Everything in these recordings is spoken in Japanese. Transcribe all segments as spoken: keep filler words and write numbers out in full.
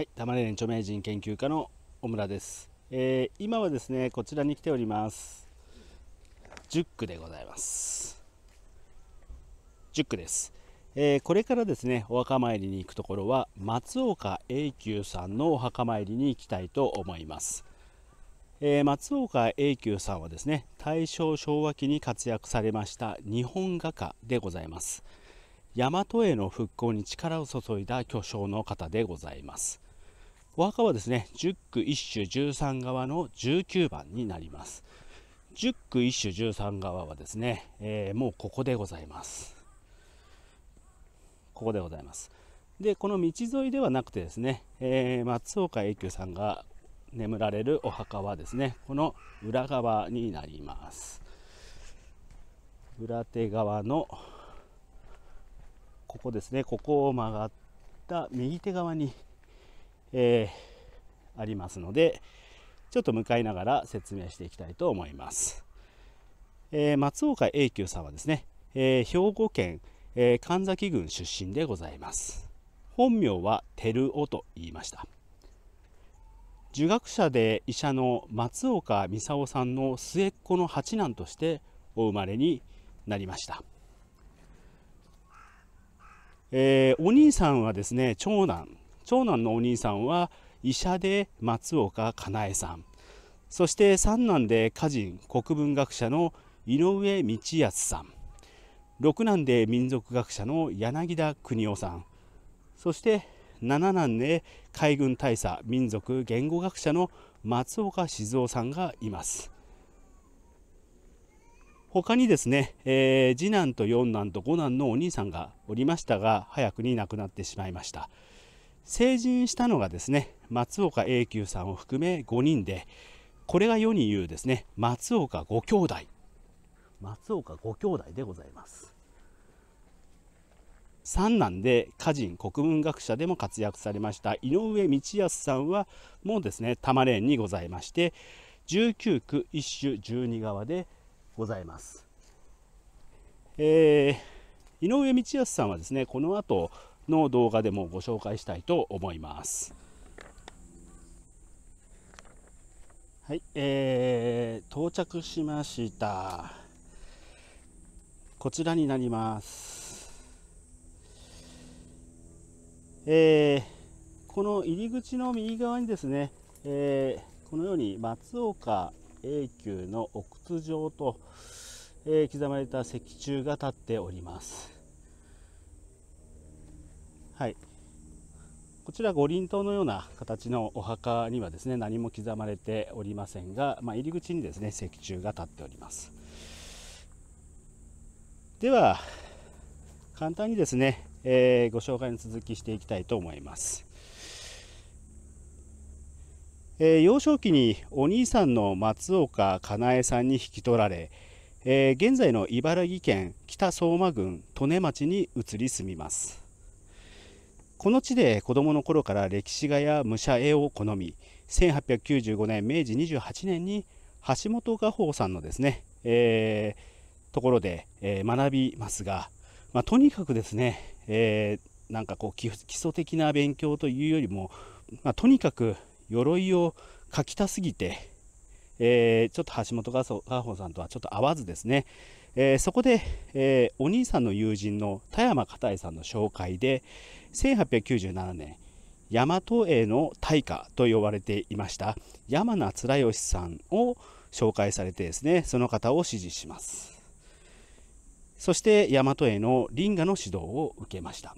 はい、玉ねぎ著名人研究家の小村です、えー、今はですねこちらに来ておりますじゅっくでございます。じゅっくです、えー、これからですねお墓参りに行くところは松岡永久さんのお墓参りに行きたいと思います。えー、松岡永久さんはですね大正昭和期に活躍されました日本画家でございます。大和絵の復興に力を注いだ巨匠の方でございます。お墓はですねじゅっくいっしゅじゅうさん側のじゅうきゅうばんになります。じゅっくいっ種じゅうさん側はですね、えー、もうここでございます。ここでございます。でこの道沿いではなくてですね、えー、松岡永久さんが眠られるお墓はですねこの裏側になります。裏手側のここですね、ここを曲がった右手側に、えー、ありますので、ちょっと向かいながら説明していきたいと思います。えー、松岡永久さんはですね、えー、兵庫県、えー、神崎郡出身でございます。本名は照夫と言いました。儒学者で医者の松岡美佐夫さんの末っ子の八男としてお生まれになりました。えー、お兄さんはですね長男長男のお兄さんは医者で松岡かなえさん、そして三男で歌人国文学者の井上道康さん、六男で民族学者の柳田邦夫さん、そして七男で海軍大佐民族言語学者の松岡静夫さんがいます。他にですね、えー、次男と四男と五男のお兄さんがおりましたが早くに亡くなってしまいました。成人したのがですね松岡永久さんを含めごにんで、これが世に言うですね松岡ご兄弟松岡ご兄弟でございます。三男で歌人国文学者でも活躍されました井上道康さんはもうですね玉蓮にございましてじゅうきゅう区いっ種じゅうに側でございます。えー、井上道康さんはですねこの後の動画でもご紹介したいと思います。はい、えー、到着しました。こちらになります。えー、この入り口の右側にですね、えー、このように松岡永久のお靴状と、えー、刻まれた石柱が立っております。はい、こちら五輪塔のような形のお墓にはですね何も刻まれておりませんが、まあ、入り口にですね石柱が立っております。では簡単にですね、えー、ご紹介の続きしていきたいと思います。えー、幼少期にお兄さんの松岡かなえさんに引き取られ、えー、現在の茨城県北相馬郡利根町に移り住みます。この地で子どもの頃から歴史画や武者絵を好み、せんはっぴゃくきゅうじゅうごねん明治にじゅうはちねんに橋本雅邦さんのですね、えー、ところで、えー、学びますが、まあ、とにかくですね、えー、なんかこう基礎的な勉強というよりも、まあ、とにかく鎧を描きたすぎて、えー、ちょっと橋本雅邦さんとはちょっと合わずですね、えー、そこで、えー、お兄さんの友人の田山片江さんの紹介でせんはっぴゃくきゅうじゅうななねん大和絵の大家と呼ばれていました山名貫義さんを紹介されてですねその方を支持します。そして大和絵の林画の指導を受けました。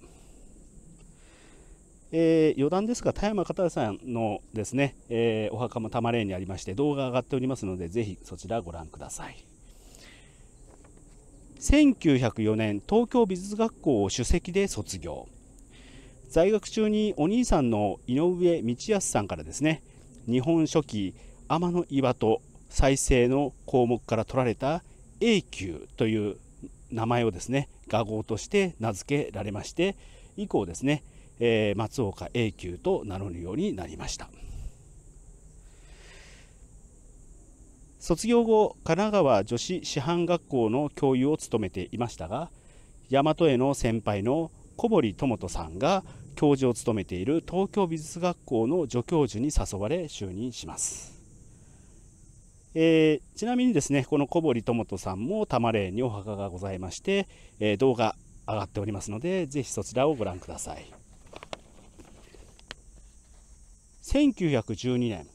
えー、余談ですが田山片さんのですね、えー、お墓も多摩霊にありまして動画が上がっておりますのでぜひそちらご覧ください。せんきゅうひゃくよねん東京美術学校を首席で卒業。在学中にお兄さんの井上道康さんからですね日本書紀天の岩戸再生の項目から取られた永久という名前をですね画号として名付けられまして以降ですねえー、松岡永久と名乗るようになりました。卒業後神奈川女子師範学校の教諭を務めていましたが大和絵の先輩の小堀智人さんが教授を務めている東京美術学校の助教授に誘われ就任します。えー、ちなみにですね、この小堀智人さんも多摩霊にお墓がございまして、えー、動画上がっておりますので、ぜひそちらをご覧ください。せんきゅうひゃくじゅうにねん、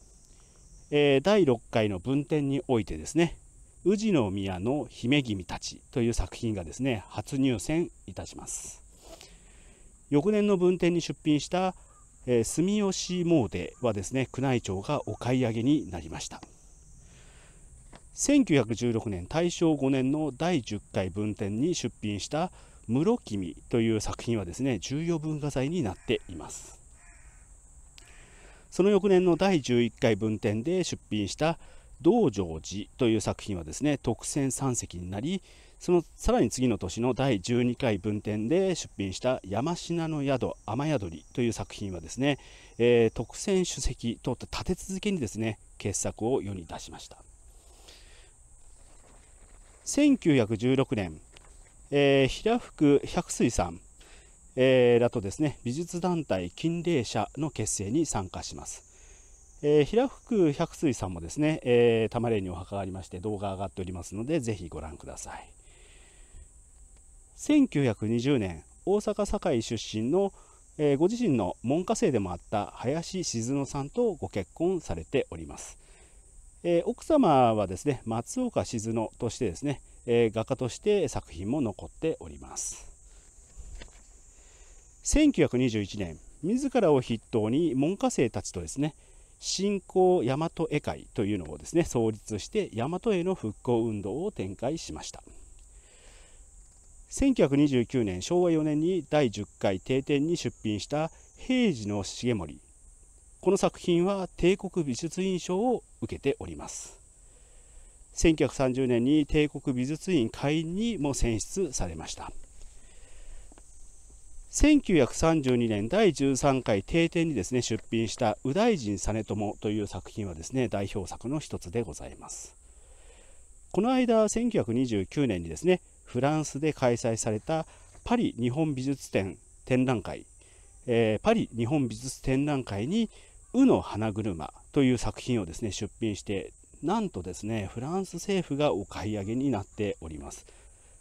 えー、だいろっかいの文展においてですね、宇治の宮の姫君たちという作品がですね、初入選いたします。翌年の文展に出品した、えー、住吉詣はですね、宮内庁がお買い上げになりました。せんきゅうひゃくじゅうろくねん、たいしょうごねんのだいじゅっかい文展に出品した室君という作品はですね、重要文化財になっています。その翌年のだいじゅういっかい文展で出品した道成寺という作品はですね、特選三席になり、そのさらに次の年のだいじゅうにかい文展で出品した山科の宿雨宿りという作品はですね、えー、特選首席と立て続けにですね、傑作を世に出しました。せんきゅうひゃくじゅうろくねん、えー、平福百水さん、えー、らとですね、美術団体金霊社の結成に参加します。えー、平福百水さんもですね、えー、多摩霊にお墓がありまして動画上がっておりますので、ぜひご覧ください。せんきゅうひゃくにじゅうねん、大阪堺出身の、えー、ご自身の門下生でもあった林静野さんとご結婚されております。えー、奥様はですね、松岡静野としてですね、えー、画家として作品も残っております。せんきゅうひゃくにじゅういちねん、自らを筆頭に門下生たちとですね、新興大和絵会というのをですね、創立して大和絵の復興運動を展開しました。せんきゅうひゃくにじゅうきゅうねん、しょうわよねんにだいじゅっかい定展に出品した平治の重盛、この作品は帝国美術院賞を受けております。せんきゅうひゃくさんじゅうねんに帝国美術院会員にも選出されました。せんきゅうひゃくさんじゅうにねんだいじゅうさんかい定展にですね、出品した右大臣実朝という作品はですね、代表作の一つでございます。この間せんきゅうひゃくにじゅうきゅうねんにですね、フランスで開催されたパリ日本美術展展覧会、えー、パリ日本美術展覧会に鵜の花車という作品をですね、出品して、なんとですね、フランス政府がお買い上げになっております。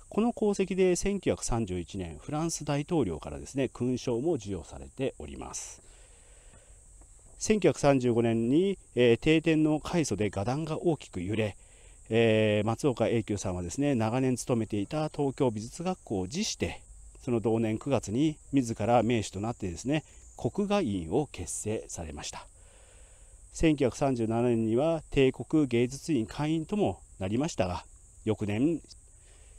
この功績でせんきゅうひゃくさんじゅういちねん、フランス大統領からですね、勲章も授与されております。せんきゅうひゃくさんじゅうごねんに、えー、定点の開祖で画壇が大きく揺れ、えー、松岡永久さんはですね、長年勤めていた東京美術学校を辞して、その同年くがつに自ら名士となってですね、国画院を結成されました。せんきゅうひゃくさんじゅうななねんには帝国芸術院会員ともなりましたが、翌年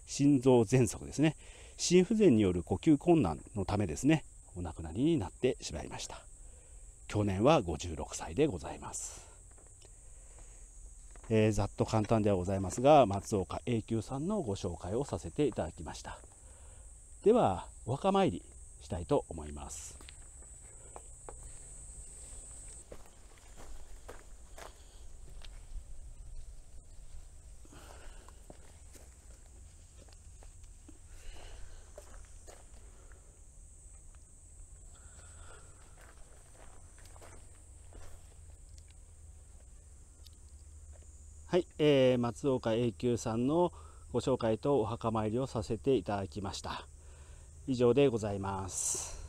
心臓喘息ですね、心不全による呼吸困難のためですね、お亡くなりになってしまいました。去年はごじゅうろくさいでございます。えー、ざっと簡単ではございますが、松岡永久さんのご紹介をさせていただきました。ではお墓参りしたいと思います。はい、えー、松岡永久さんのご紹介とお墓参りをさせていただきました。以上でございます。